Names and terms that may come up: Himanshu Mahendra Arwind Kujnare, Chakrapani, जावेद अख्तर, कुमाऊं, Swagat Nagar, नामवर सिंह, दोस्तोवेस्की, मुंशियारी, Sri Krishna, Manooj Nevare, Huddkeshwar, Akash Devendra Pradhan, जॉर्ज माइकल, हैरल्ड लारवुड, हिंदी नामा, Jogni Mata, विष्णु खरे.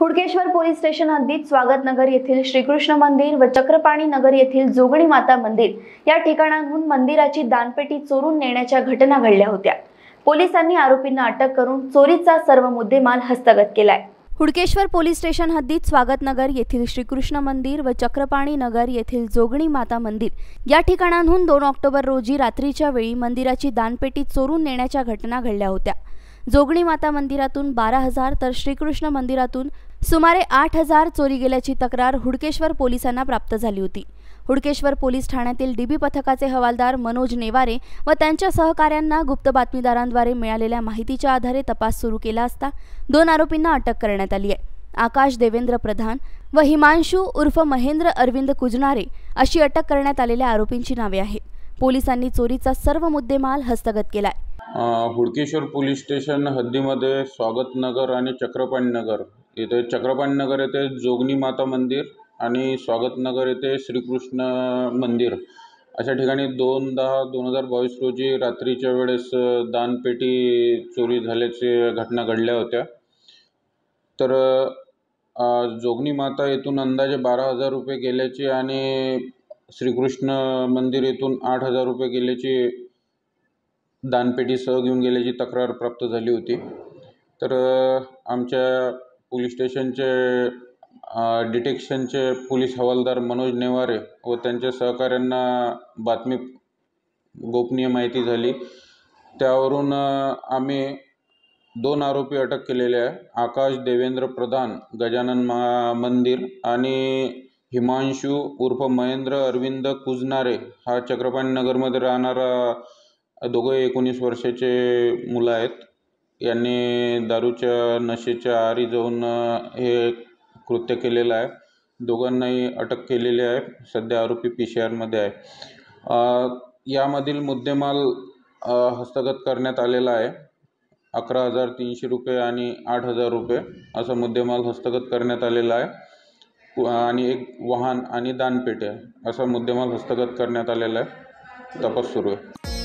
Hudkeshwar police station हद्दीत स्वागत नगर येथील श्रीकृष्ण मंदिर व चक्रपाणी नगर येथील जोगणी माता मंदिर या ठिकाणांहून मंदिराची दानपेटी चोरून नेण्याच्या घटना घडल्या होत्या। पोलिसांनी आरोपींना अटक करून चोरीचा सर्व मुद्देमाल हस्तगत केलाय। हुडकेश्वर पोलीस स्टेशन हद्दीत स्वागत नगर येथील श्रीकृष्ण मंदिर व चक्रपाणी नगर येथील जोगणी माता मंदिर या ठिकाणांहून 2 ऑक्टोबर रोजी रात्रीच्या वेळी मंदिराची दानपेटी चोरून नेण्याच्या घटना घडल्या होत्या। जोगणी माता मंदिरातून 12,000 तर श्रीकृष्ण मंदिरातून सुमारे 8,000 चोरी गेल्याची तक्रार हुडकेश्वर पोलिसांना प्राप्त झाली होती। हुडकेश्वर पोलीस ठाण्यातील डीबी पथकाचे हवालदार मनोज नेवारे व त्यांच्या सहकाऱ्यांना गुप्त बातमीदारांद्वारे मिळालेल्या माहितीच्या आधारे तपास सुरू केला असता 2 आरोपींना अटक करण्यात आली आहे। आकाश देवेंद्र प्रधान व हिमांशु उर्फ महेंद्र अरविंद कुजनारे अशी अटक करण्यात आलेल्या आरोपींची नावे आहेत। पोलिसांनी चोरीचा सर्व मुद्देमाल हस्तगत केला आहे। हुडकेश्वर पोलीस स्टेशन हद्दीमध्ये स्वागत नगर आणि चक्रपाणी नगर येथे जोगणी माता मंदिर आणि स्वागत नगर येथे श्रीकृष्ण मंदिर अशा ठिकाणी 2/10/2022 रोजी रात्रीच्या वेळेस दानपेटी चोरी झाल्याची घटना घडल्या होत्या। तर जोगणी माता येथून अंदाजे 12,000 रुपये गेल्याची आणि श्रीकृष्ण मंदिर येथून 8,000 रुपये गेल्याची दानपेटीसह घेऊन गेल्याची तक्रार प्राप्त झाली होती। तर आमच्या पोलीस स्टेशनचे डिटेक्शनचे पोलीस हवालदार मनोज नेवारे व त्यांच्या सहकाऱ्यांना गोपनीय माहिती झाली, त्यावरून आम्ही 2 आरोपी अटक केलेले आहे। आकाश देवेंद्र प्रधान गजानन मंदिर आणि हिमांशु उर्फ महेंद्र अरविंद कुजनारे हा चक्रपाणी नगरमध्ये राहणारा दोघे 19 वर्षाचे मुलं आहेत। यांनी दारूच्या नशेच्या आहारी जाऊन हे कृत्य केलेलं आहे। दोघांनाही अटक केलेली आहे। सध्या आरोपी PCRमध्ये आहे। यामधील मुद्देमाल हस्तगत करण्यात आलेला आहे। 11,300 रुपये आणि 8,000 रुपये असा मुद्देमाल हस्तगत करण्यात आलेला आहे आणि एक वाहन आणि दानपेटी असा मुद्देमाल हस्तगत करण्यात आलेला आहे। तपास सुरू आहे।